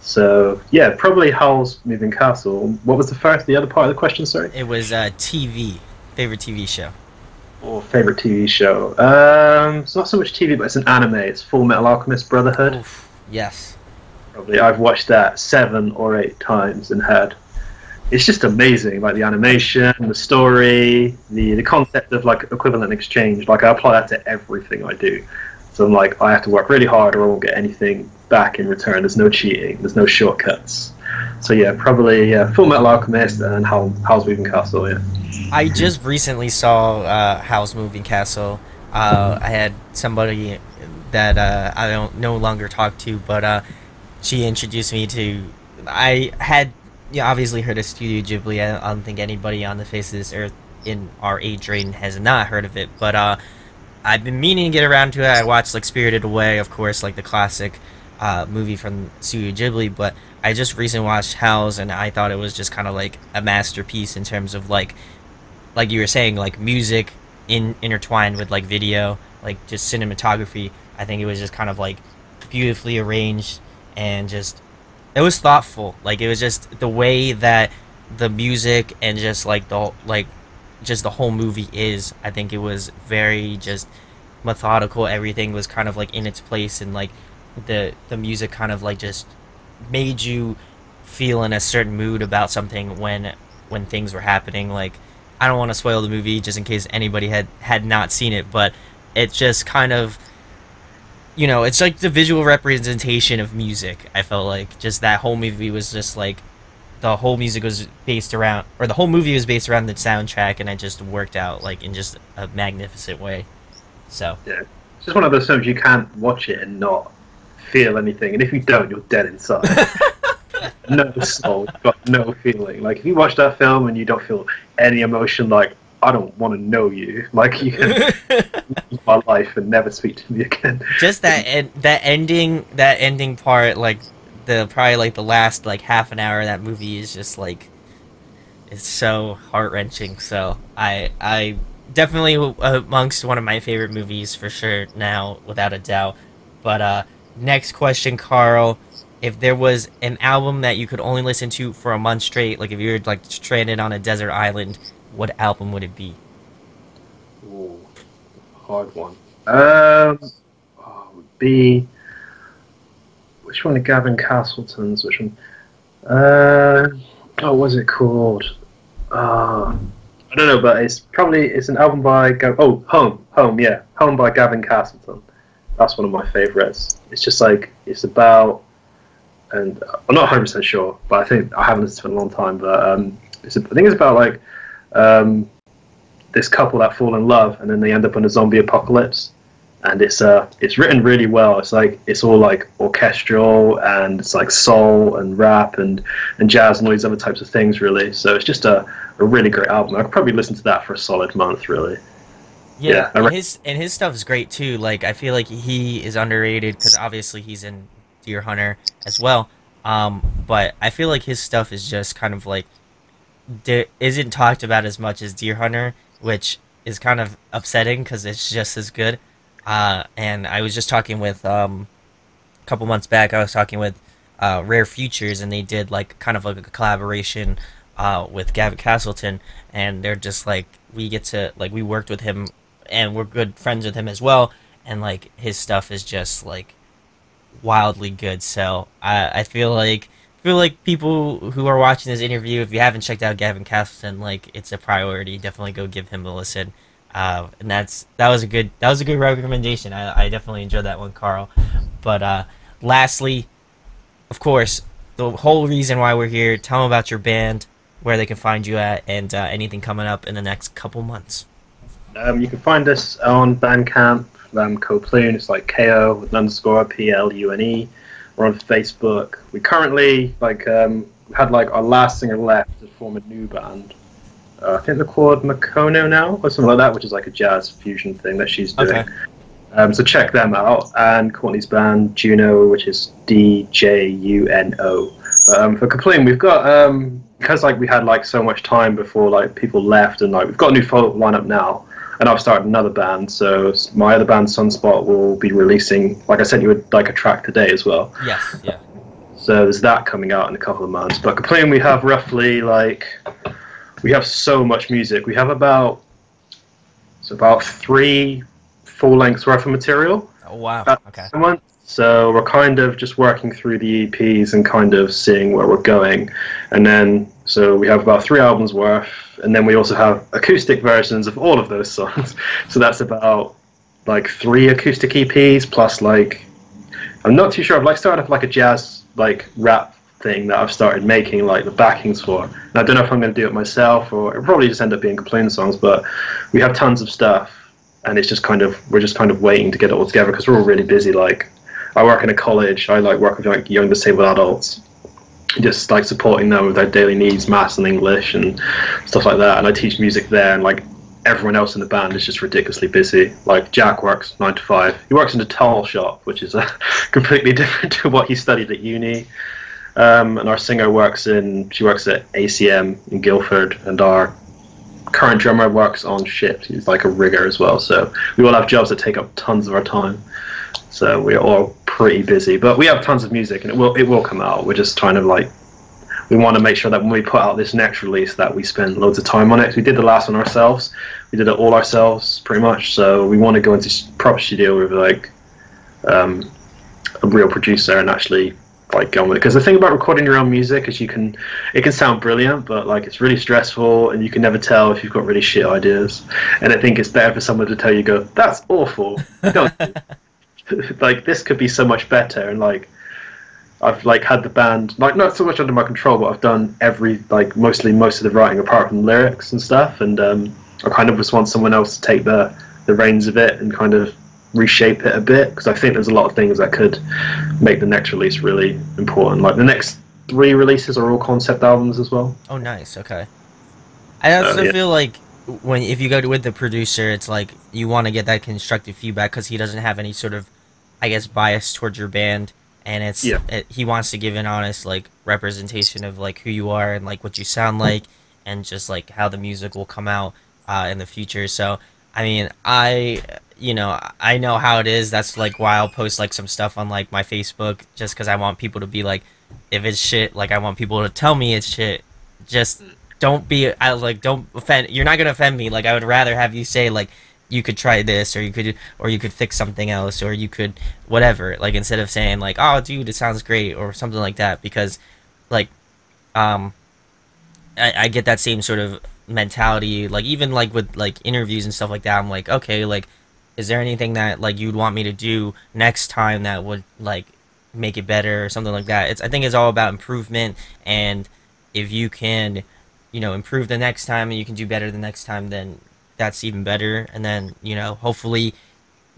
So yeah, probably Howl's Moving Castle. What was the first, the other part of the question? Sorry, it was uh, T V favorite T V show. Or favorite T V show. Um, it's not so much T V, but it's an anime. It's Fullmetal Alchemist Brotherhood. Oof, yes. Probably. I've watched that seven or eight times and had. It's just amazing, like the animation, the story, the the concept of like equivalent exchange. Like I apply that to everything I do. So I'm like, I have to work really hard or I won't get anything back in return. There's no cheating. There's no shortcuts. So yeah, probably yeah, Fullmetal Alchemist and How, Howl's Moving Castle, yeah. I just recently saw uh, Howl's Moving Castle. Uh, I had somebody that uh, I don't no longer talk to, but uh, she introduced me to... I had yeah, obviously heard of Studio Ghibli. I don't, I don't think anybody on the face of this earth in our age range has not heard of it, but uh, I've been meaning to get around to it. I watched like Spirited Away, of course, like the classic uh, movie from Studio Ghibli, but I just recently watched Howl's, and I thought it was just kind of like a masterpiece in terms of like, like you were saying, like music in intertwined with like video, like just cinematography. I think it was just kind of like beautifully arranged, and just it was thoughtful. Like it was just the way that the music and just like the like just the whole movie is. I think it was very just methodical. Everything was kind of like in its place, and like the the music kind of like just made you feel in a certain mood about something when when things were happening. Like I don't want to spoil the movie just in case anybody had had not seen it, but it's just kind of, you know, it's like the visual representation of music. I felt like just that whole movie was just like the whole music was based around, or the whole movie was based around the soundtrack, and it just worked out like in just a magnificent way. So yeah, it's just one of those films you can't watch it and not feel anything, and if you don't, you're dead inside. No soul, got no feeling. Like if you watch that film and you don't feel any emotion, like I don't want to know you. Like you can leave my life and never speak to me again. Just that and that ending, that ending part, like the probably like the last like half an hour of that movie is just like it's so heart wrenching. So I I definitely amongst one of my favorite movies for sure now, without a doubt. But uh, next question, Carl. If there was an album that you could only listen to for a month straight, like if you were like stranded on a desert island, what album would it be? Ooh, hard one. Um, oh, it would be which one of Gavin Castleton's? Which one? Uh, oh, what was it called? Uh, I don't know, but it's probably it's an album by Gav oh Home Home yeah Home by Gavin Castleton. That's one of my favorites. It's just like it's about. And I'm not one hundred percent sure, but I think I haven't listened to it in a long time. But um, it's, I think it's about like um, this couple that fall in love, and then they end up in a zombie apocalypse. And it's uh, it's written really well. It's like it's all like orchestral, and it's like soul and rap and and jazz and all these other types of things, really. So it's just a, a really great album. I could probably listen to that for a solid month, really. Yeah, yeah. And his and his stuff is great too. Like I feel like he is underrated because obviously he's in Deer Hunter as well, um, but I feel like his stuff is just kind of like isn't talked about as much as Deer Hunter, which is kind of upsetting because it's just as good. Uh, and I was just talking with um, a couple months back. I was talking with uh, Rare Futures, and they did like kind of like a collaboration uh, with Gavin Castleton, and they're just like we get to like we worked with him, and we're good friends with him as well. And like his stuff is just like wildly good. So I I feel like feel like people who are watching this interview, if you haven't checked out Gavin Castleton, like it's a priority. Definitely go give him a listen. Uh, and that's that was a good that was a good recommendation. I, I definitely enjoyed that one, Carl. But uh, lastly, of course, the whole reason why we're here. Tell them about your band, where they can find you at, and uh, anything coming up in the next couple months. Um, you can find us on Bandcamp. Um, Ko Plune, it's like K O with an underscore P L U N E. We're on Facebook. We currently like um, had like our last singer left to form a new band. Uh, I think they're called Makono now or something like that, which is like a jazz fusion thing that she's doing. Okay. Um, so check them out, and Courtney's band Djuno, which is D J U N O. But um, for Ko Plune, we've got um, because like we had like so much time before like people left, and like we've got a new follow-up lineup now. And I've started another band, so my other band, Sunspot, will be releasing, like I sent you, a, like a track today as well. Yes, yeah. So there's that coming out in a couple of months. But Ko Plune, we have roughly, like, we have so much music. We have about, it's about three full-lengths worth of material. Oh, wow, okay. So we're kind of just working through the E Ps and kind of seeing where we're going. And then, so we have about three albums worth, and then we also have acoustic versions of all of those songs. So that's about like three acoustic E Ps plus like I'm not too sure. I've like started up like a jazz like rap thing that I've started making like the backings for. And I don't know if I'm going to do it myself or it'll probably just end up being Ko Plune songs. But we have tons of stuff, and it's just kind of we're just kind of waiting to get it all together because we're all really busy. Like I work in a college. I like work with like young disabled adults, just like supporting them with their daily needs, maths and English and stuff like that. And I teach music there, and like everyone else in the band is just ridiculously busy. Like Jack works nine to five. He works in a towel shop, which is uh, completely different to what he studied at uni. Um, and our singer works in she works at A C M in Guildford, and our current drummer works on ships. He's like a rigger as well. So we all have jobs that take up tons of our time. So we're all pretty busy, but we have tons of music, and it will it will come out. We're just trying to like we want to make sure that when we put out this next release that we spend loads of time on it. We did the last one ourselves. We did it all ourselves pretty much. So we want to go into proper studio with like um, a real producer and actually like go with it. Because the thing about recording your own music is you can it can sound brilliant, but like it's really stressful, and you can never tell if you've got really shit ideas. And I think it's better for someone to tell you, go, that's awful. Don't. Like this could be so much better. And like I've like had the band like not so much under my control, but I've done every like mostly most of the writing apart from lyrics and stuff. And um, I kind of just want someone else to take the the reins of it and kind of reshape it a bit, because I think there's a lot of things that could make the next release really important. Like the next three releases are all concept albums as well. Oh, nice. Okay. I also uh, yeah. feel like. When if you go to, with the producer, it's like you want to get that constructive feedback because he doesn't have any sort of, I guess, bias towards your band, and it's yeah. it, he wants to give an honest like representation of like who you are and like what you sound like, and just like how the music will come out uh, in the future. So I mean, I you know I know how it is. That's like why I'll post like some stuff on like my Facebook just because I want people to be like, if it's shit, like I want people to tell me it's shit. Just. Don't be I, like don't offend you're not gonna offend me. Like I would rather have you say like you could try this or you could or you could fix something else or you could whatever, like instead of saying like, oh dude, it sounds great or something like that, because like um I, I get that same sort of mentality like even like with like interviews and stuff like that. I'm like, okay, like is there anything that like you'd want me to do next time that would like make it better or something like that. It's I think it's all about improvement, and if you can you know, improve the next time and you can do better the next time, then that's even better. And then, you know, hopefully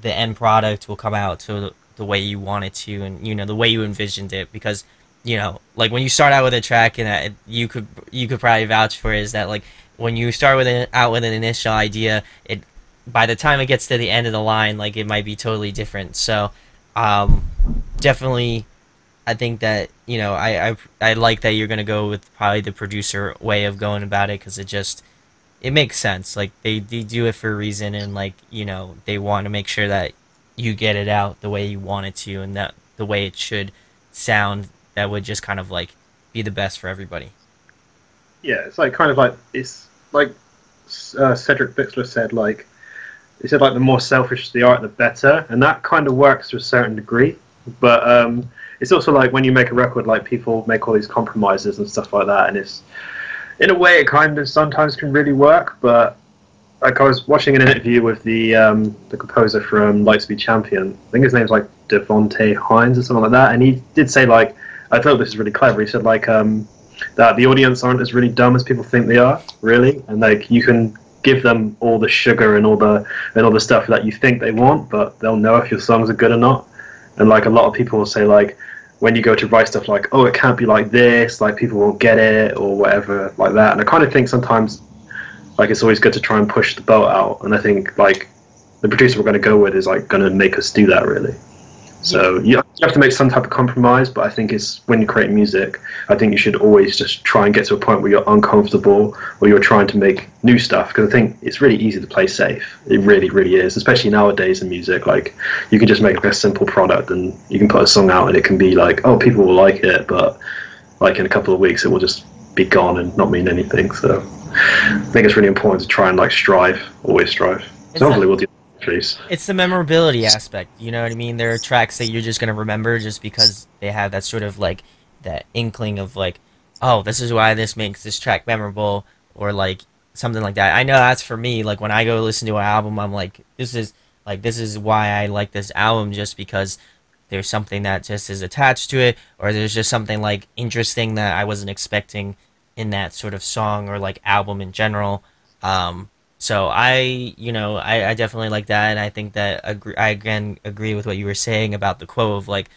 the end product will come out to the, the way you want it to and, you know, the way you envisioned it. Because, you know, like when you start out with a track, and uh, you could you could probably vouch for it, is that like when you start with an, out with an initial idea, it by the time it gets to the end of the line, like it might be totally different. So um, definitely... I think that, you know, I, I, I like that you're going to go with probably the producer way of going about it, because it just, it makes sense. Like, they, they do it for a reason, and, like, you know, they want to make sure that you get it out the way you want it to, and that the way it should sound that would just kind of, like, be the best for everybody. Yeah, it's, like, kind of like, it's, like, uh, Cedric Bixler said, like, he said, like, the more selfish the art, the better, and that kind of works to a certain degree, but, um... it's also like when you make a record, like people make all these compromises and stuff like that, and it's in a way it kind of sometimes can really work. But like I was watching an interview with the um, the composer from Lightspeed Champion, I think his name's like Devontae Hines or something like that, and he did say like I thought this is really clever. He said like um, that the audience aren't as really dumb as people think they are, really, and like you can give them all the sugar and all the and all the stuff that you think they want, but they'll know if your songs are good or not. And like a lot of people will say like. When you go to write stuff like, oh, it can't be like this, like people won't get it or whatever like that. And I kind of think sometimes like it's always good to try and push the boat out. And I think like the producer we're going to go with is like going to make us do that, really. So you have to make some type of compromise, but I think it's when you create music, I think you should always just try and get to a point where you're uncomfortable or you're trying to make new stuff, because I think it's really easy to play safe. It really, really is, especially nowadays in music. Like you can just make a simple product and you can put a song out and it can be like, oh, people will like it, but like in a couple of weeks it will just be gone and not mean anything. So I think it's really important to try and like strive, always strive. So hopefully we'll do that. Please. It's the memorability aspect, you know what I mean? There are tracks that you're just going to remember just because they have that sort of, like, that inkling of, like, oh, this is why this makes this track memorable, or, like, something like that. I know that's for me, like, when I go listen to an album, I'm like, this is, Like, this is why I like this album, just because there's something that just is attached to it, or there's just something, like, interesting that I wasn't expecting in that sort of song or, like, album in general. Um, so I, you know, I, I definitely like that, and I think that agree, I, again, agree with what you were saying about the quote of, like,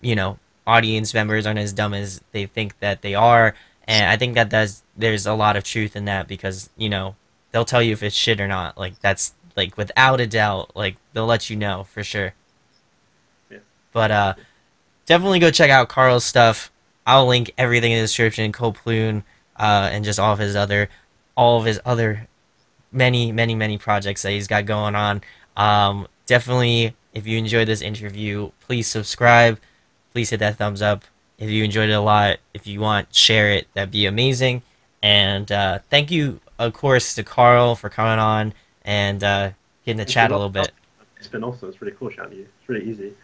you know, audience members aren't as dumb as they think that they are, and I think that that's, there's a lot of truth in that, because, you know, they'll tell you if it's shit or not. Like, that's, like, without a doubt, like, they'll let you know for sure. But uh, definitely go check out Carl's stuff. I'll link everything in the description. Ko Plune, uh, and just all of his other, all of his other, many, many, many projects that he's got going on. Um, definitely, if you enjoyed this interview, please subscribe. Please hit that thumbs up. If you enjoyed it a lot, if you want, share it. That'd be amazing. And uh, thank you, of course, to Carl for coming on and uh, getting to chat a little bit. It's been awesome. It's really cool chatting to you. It's really easy.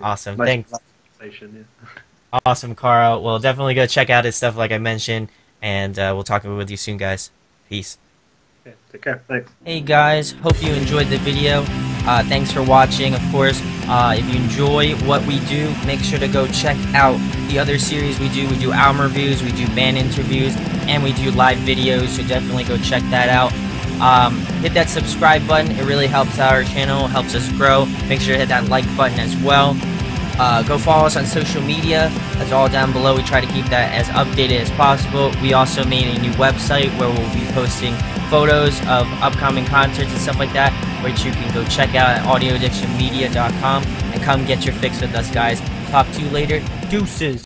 Awesome, nice, thanks. Nice yeah. Awesome, Carl. Well, definitely go check out his stuff, like I mentioned, and uh, we'll talk with you soon, guys. Peace. Okay, take care. Thanks. Hey, guys. Hope you enjoyed the video. Uh, thanks for watching, of course. Uh, if you enjoy what we do, make sure to go check out the other series we do. We do album reviews, we do band interviews, and we do live videos, so definitely go check that out. Um, hit that subscribe button. It really helps our channel, helps us grow. Make sure to hit that like button as well. Uh, go follow us on social media. That's all down below. We try to keep that as updated as possible. We also made a new website where we'll be posting photos of upcoming concerts and stuff like that, which you can go check out at audio addiction media dot com and come get your fix with us, guys. Talk to you later. Deuces.